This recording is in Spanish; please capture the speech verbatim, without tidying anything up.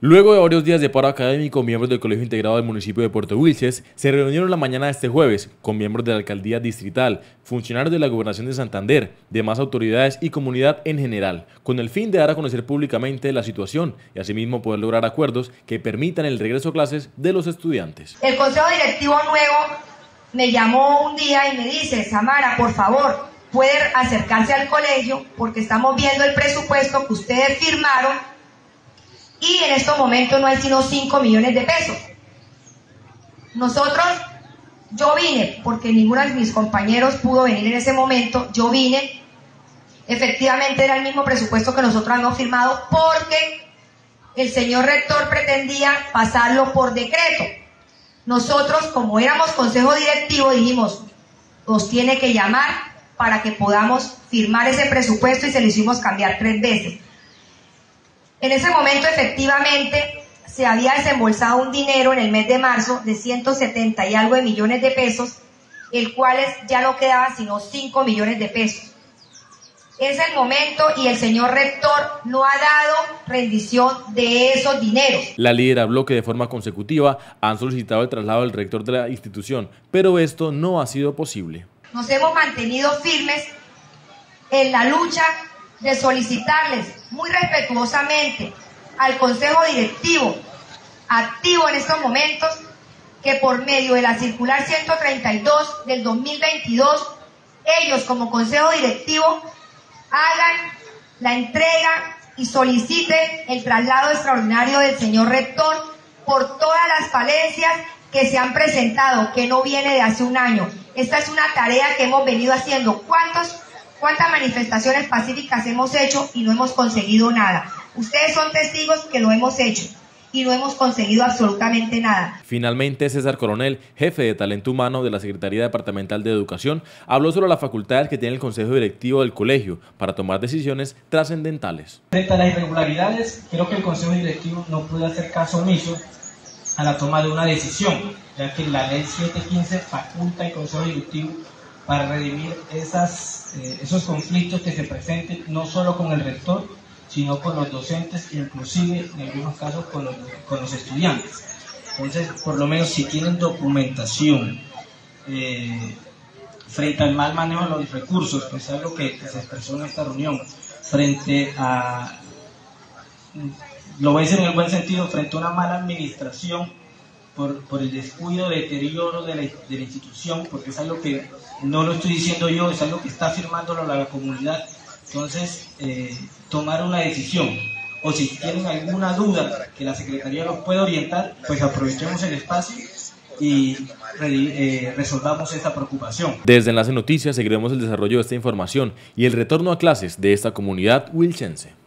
Luego de varios días de paro académico, miembros del Colegio Integrado del Municipio de Puerto Wilches se reunieron la mañana de este jueves con miembros de la Alcaldía Distrital, funcionarios de la Gobernación de Santander, demás autoridades y comunidad en general, con el fin de dar a conocer públicamente la situación y asimismo poder lograr acuerdos que permitan el regreso a clases de los estudiantes. El Consejo Directivo Nuevo me llamó un día y me dice: Samara, por favor, pueden acercarse al colegio porque estamos viendo el presupuesto que ustedes firmaron y en estos momentos no hay sino cinco millones de pesos. Nosotros, yo vine, porque ninguno de mis compañeros pudo venir en ese momento, yo vine, efectivamente era el mismo presupuesto que nosotros habíamos firmado porque el señor rector pretendía pasarlo por decreto. Nosotros, como éramos consejo directivo, dijimos, os tiene que llamar para que podamos firmar ese presupuesto y se lo hicimos cambiar tres veces. En ese momento efectivamente se había desembolsado un dinero en el mes de marzo de ciento setenta y algo de millones de pesos, el cual ya no quedaba sino cinco millones de pesos. Es el momento y el señor rector no ha dado rendición de esos dineros. La líder habló que de forma consecutiva han solicitado el traslado del rector de la institución, pero esto no ha sido posible. Nos hemos mantenido firmes en la lucha de solicitarles muy respetuosamente al Consejo Directivo activo en estos momentos que por medio de la circular ciento treinta y dos del dos mil veintidós ellos como Consejo Directivo hagan la entrega y soliciten el traslado extraordinario del señor rector por todas las falencias que se han presentado, que no viene de hace un año. Esta es una tarea que hemos venido haciendo. ¿Cuántos ¿Cuántas manifestaciones pacíficas hemos hecho y no hemos conseguido nada? Ustedes son testigos que lo hemos hecho y no hemos conseguido absolutamente nada. Finalmente, César Coronel, jefe de talento humano de la Secretaría Departamental de Educación, habló sobre las facultades que tiene el Consejo Directivo del Colegio para tomar decisiones trascendentales. Frente a las irregularidades, creo que el Consejo Directivo no puede hacer caso omiso a la toma de una decisión, ya que la Ley siete quince faculta al Consejo Directivo para redimir esas, eh, esos conflictos que se presenten no solo con el rector, sino con los docentes, inclusive en algunos casos con los, con los estudiantes. Entonces, por lo menos si tienen documentación eh, frente al mal manejo de los recursos, que es algo que, que se expresó en esta reunión, frente a, lo voy a decir en el buen sentido, frente a una mala administración, Por, por el descuido, deterioro de la, de la institución, porque es algo que no lo estoy diciendo yo, es algo que está firmándolo la, la comunidad. Entonces, eh, tomar una decisión, o si tienen alguna duda que la Secretaría los pueda orientar, pues aprovechemos el espacio y eh, resolvamos esta preocupación. Desde Enlace Noticias seguiremos el desarrollo de esta información y el retorno a clases de esta comunidad wilchense.